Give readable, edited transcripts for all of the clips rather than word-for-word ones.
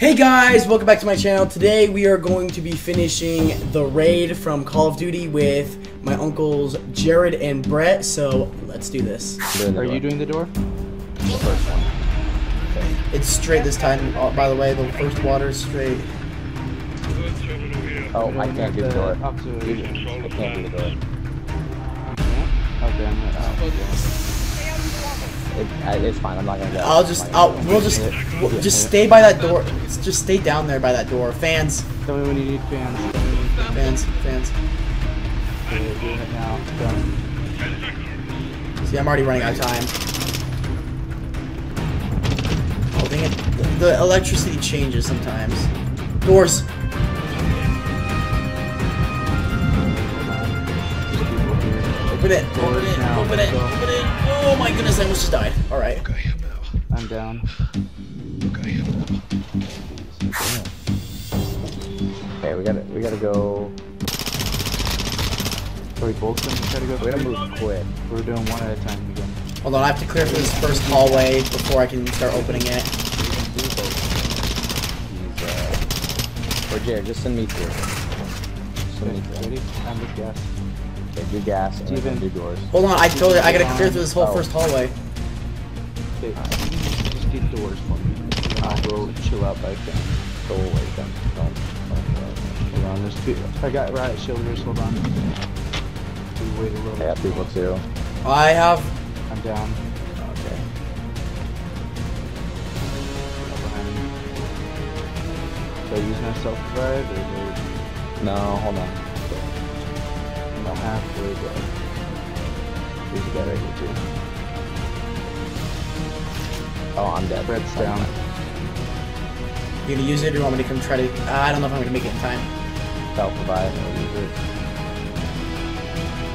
Hey guys, welcome back to my channel. Today we are going to be finishing the raid from Call of Duty with my uncles Jared and Brett, so let's do this. Are you doing the door? The first one. Okay. It's straight this time, by the way. The first water is straight. Oh, I can't do the door. I can't do the door. Okay, I'm out. It's fine. I'm not gonna go. We'll just stay by that door. Just stay down there by that door. Fans. Tell me when you need fans. Fans. We're doing it now. Done. See, I'm already running out of time. Oh dang it! The electricity changes sometimes. Doors. Open it. Open it. Open it. Open it. Oh my goodness, I almost just died. Alright. Okay, I'm down. Okay, hey, we gotta go. Are we both going to try to go? We gotta move quick. We're doing one at a time again. Hold on, I have to clear for this first hallway before I can start opening it. Or Jared, just send me through. Send me through. Ready? I'm with gas. Okay, do gas and then do doors. Hold on, I told you I gotta clear through this whole first hallway. Okay, just do doors for me. I will chill out back then. Go away then. Hold on, there's two. I got riot shielders, hold on. We wait a little. I have people too. I have. I'm down. Okay. Behind me. Do I use my self-revive or do I... No, hold on. I'm halfway there. There's a guy right here too. Oh, I'm dead. Brett's down. You gonna use it or you want me to come try to... I don't know if I'm gonna make it in time. I'll provide and I'll use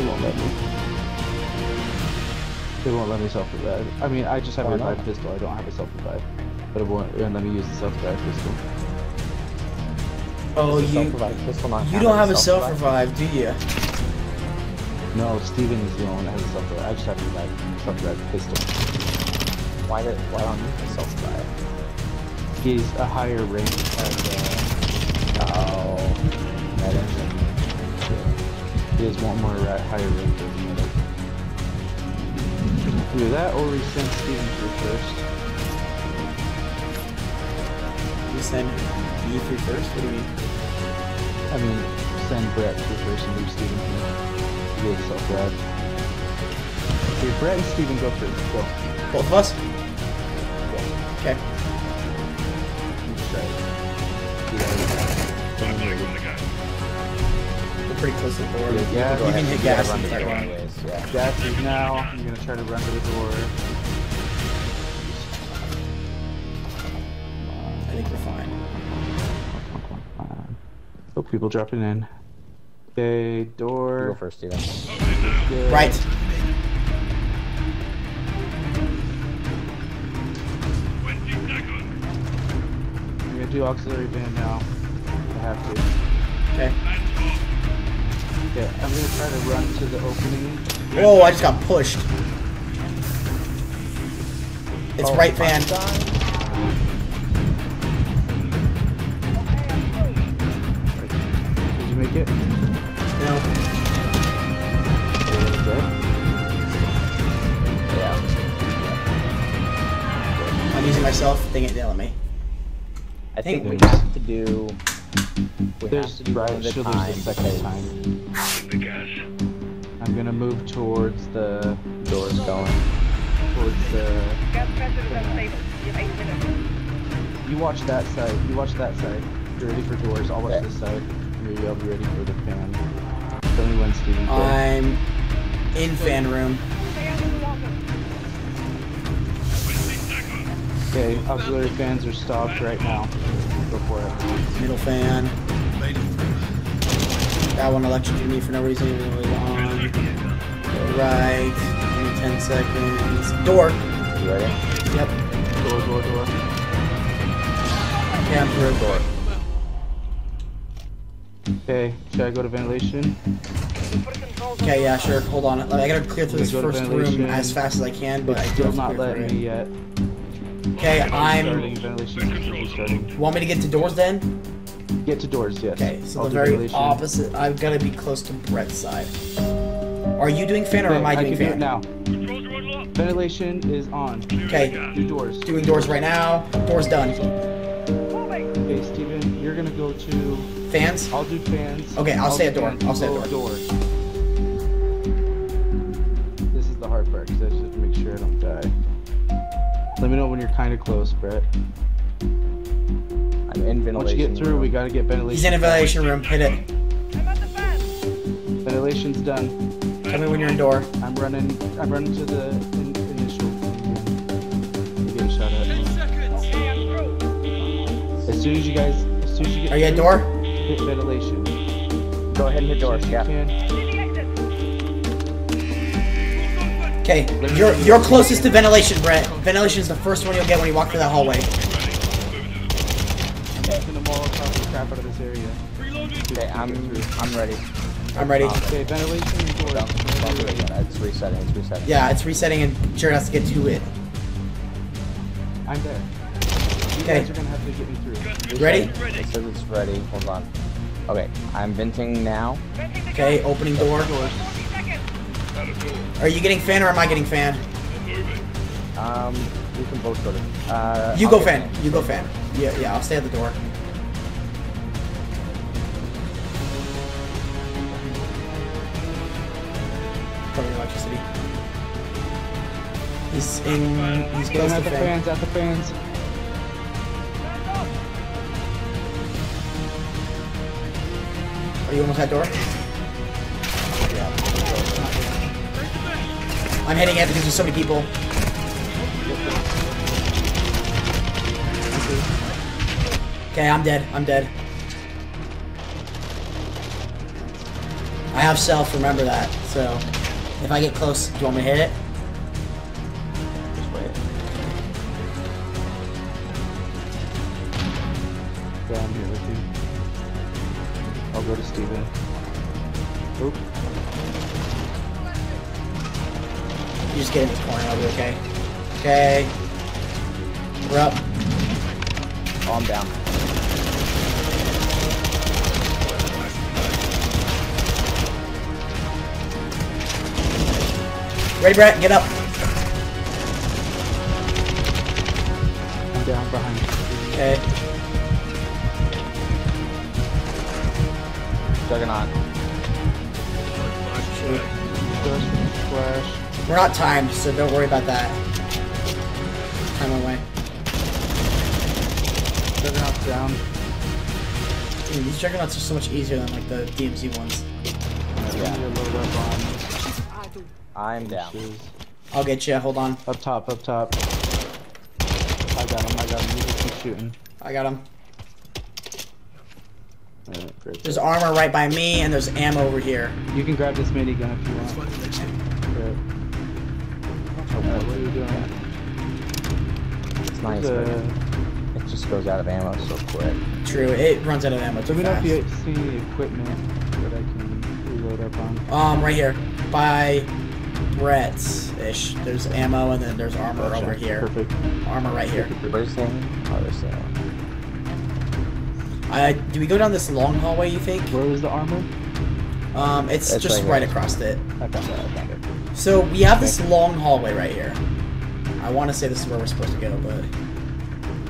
it. They won't let me. They won't let me self-revive. I mean, I just have a revive pistol. I don't have a self-revive. But it won't let me use the self-revive pistol. Oh, you don't have a self-revive, do you? No, Steven is the one that has a self-revive. I just have to self-revive pistol. Why don't you have a self-revive? He's a higher range of, oh, that engine. He has one more higher range of medic. Either that or we send Steven through first. We send you through first? What do you mean? I mean, send Brett through first and leave Steven through. Okay, Brett and Steven go first. Go. Both of us? Yeah. Okay. We're pretty close to the door. Yeah, you can hit gas on the door anyways. Yeah. Gas is now. I'm going to try to run to the door. I think we're fine. Oh, people dropping in. Okay, door. Go first, Steven. Okay. Right. I'm gonna do auxiliary van now. I have to. Okay. Okay, I'm gonna try to run to the opening. Whoa, I just got pushed. It's right van. Did you make it? No. Yeah. I'm using myself. Dang it, they let me. I think we have to do. We have to do one at a time. I'm gonna move towards the doors going. Towards the. You watch that side. You watch that side. You're ready for doors. I'll watch this side. You'll be ready for the fan. I'm in fan room. Okay, auxiliary fans are stopped right now. Go for it. Middle fan. That one electrocuted me for no reason. It was on. Go right. Give me 10 seconds. Door. You ready? Yep. Door. Yeah, I'm through. Door. Okay, should I go to ventilation? Okay, yeah, sure. Hold on. I gotta clear through this first room as fast as I can, but I do not let me yet. Okay, I'm... Want me to get to doors then? Get to doors, yes. Okay, so I'll the very ventilation. Opposite. I've got to be close to Brett's side. Are you doing fan or am I doing fan? I can do it now. Ventilation is on. Okay. Do doors. Doing doors right now. Doors done. Okay, Steven, you're going to go to... Fans? I'll do fans. Okay, I'll stay at door. I'll stay at door. This is the hard part, because I just have to make sure I don't die. Let me know when you're kind of close, Brett. I'm in ventilation. Once you get through, we gotta get ventilation. He's in a ventilation room. Hit it. I'm at the fan. Ventilation's done. Tell me when you're in door. I'm running to the initial. You get a shot at. 10 seconds. Hey, I'm through. As soon as you get. Are you at door? Hit ventilation. Go ahead and hit door. Yeah. Okay, you're closest to ventilation, Brett. Ventilation is the first one you'll get when you walk through that hallway. Okay, I'm ready. I'm ready. Okay, ventilation and door. It's resetting. It's resetting. Yeah, it's resetting, and Jared has to get to it. I'm there. You guys are gonna have to get me through. You ready? It says it's ready. Hold on. Okay, I'm venting now. Okay, opening door. Are you getting fan or am I getting fan? You can both go to. You go fan. You go fan. Yeah, yeah. I'll stay at the door. Covering electricity. He's in. He's close to fan. At the fans. At the fans. Are you almost at door? I'm hitting it because there's so many people. Okay, I'm dead. I'm dead. I have self, remember that. So, if I get close, do you want me to hit it? Just wait. Yeah, I'm here with you. I'll go to Steven. Oop. You just get in this corner, I'll be okay. Okay. We're up. Oh, I'm down. Ready, Brett? Get up. I'm down behind you. Okay. Juggernaut. Flash. We're not timed, so don't worry about that. Time away. Juggernaut's down. Dude, these juggernauts are so much easier than like the DMZ ones. Yeah. I'm down. I'll get you. Hold on. Up top. Up top. I got him. I got him. You just keep shooting. I got him. Right, there's armor right by me, and there's ammo over here. You can grab this minigun if you want. What are you doing? Yeah. It's nice, but it just goes out of ammo so quick. True, it runs out of ammo too fast. Let me know if you see the equipment that I can reload up on. Right here. By Brett's-ish. There's ammo and then there's armor over here. Perfect. Armor right here. Where's the armor? Do we go down this long hallway, you think? Where was the armor? It's just right across it. I found it. So we have this long hallway right here. I want to say this is where we're supposed to go, but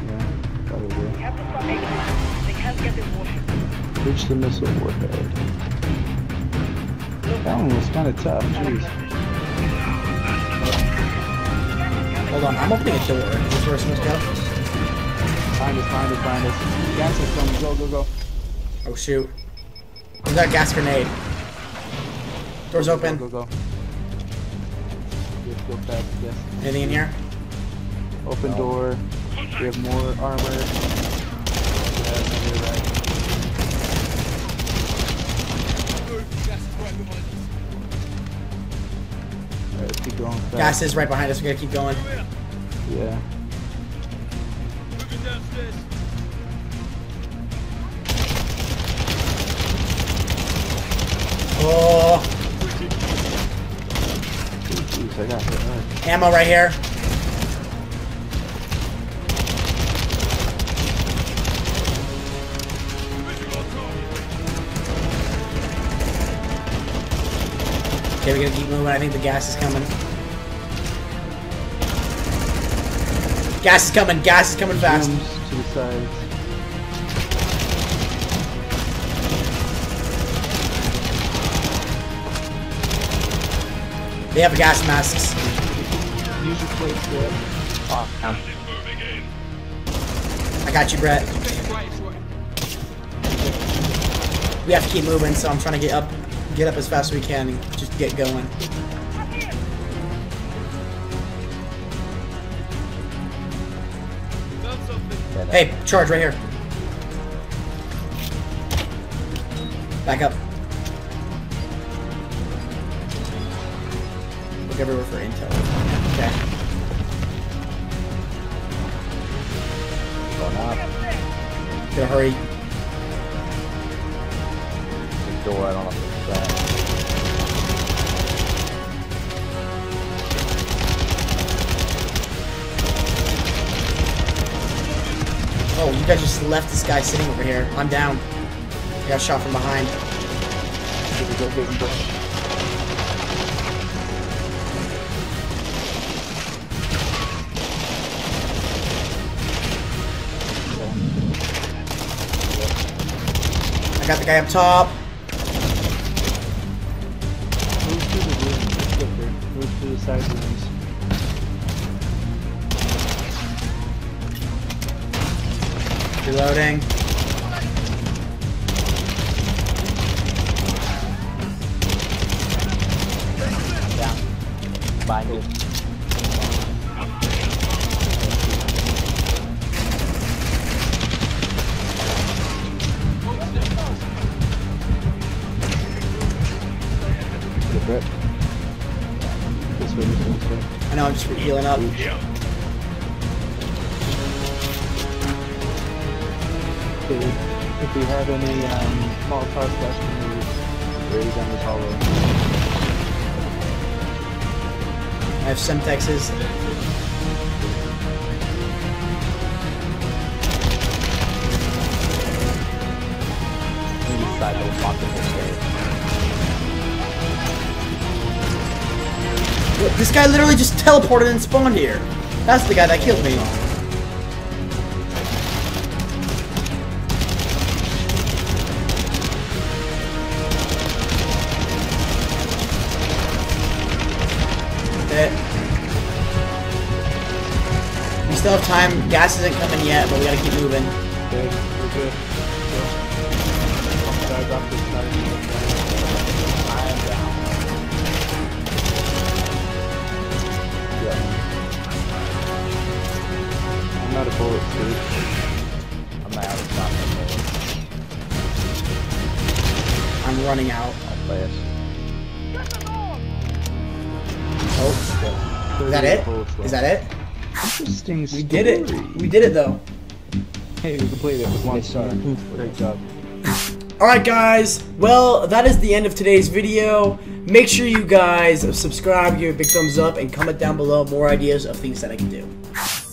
yeah, probably. Reach the missile warhead. That one was kind of tough. Jeez. Hold on, I'm opening a door. Is this where it's supposed to go? Find us. Gas is coming. Go. Oh shoot! There's that gas grenade. Doors open. Go. Fast, yes. Anything in here? Open door. We have more armor. Alright, keep going. Fast. Gas is right behind us. We gotta keep going. Yeah. Oh. Ammo right here. Okay, we're gonna keep moving. I think the gas is coming. Gas is coming. Gas is coming fast. To the sides. They have gas masks. Use your plates there. Oh, I got you, Brett. We have to keep moving, so I'm trying to get up as fast as we can and just get going. Hey, charge right here. Back up. Look everywhere for intel. Okay. Going up. Gotta hurry. The door, I don't know if it's that. Oh, you guys just left this guy sitting over here. I'm down. I got shot from behind. Go. I got the guy up top. Move to the roof quicker. Move to the side of the roof. Reloading. Down. Behind you. I know, I'm just healing up. Yeah. If we have any Molotov left, raise on this hallway. I have Semtexes. This guy literally just teleported and spawned here. That's the guy that killed me. That. We still have time. Gas isn't coming yet, but we gotta keep moving. Okay, we're good. I'm down. I'm out of bullets, dude. I'm out of bullets. I'm running out. I'll play it. Oh, is that it? Is that it? Interesting story. We did it. We did it, though. Hey, we completed it with one star. Great job. Alright guys, well, that is the end of today's video. Make sure you guys subscribe, give it a big thumbs up, and comment down below more ideas of things that I can do.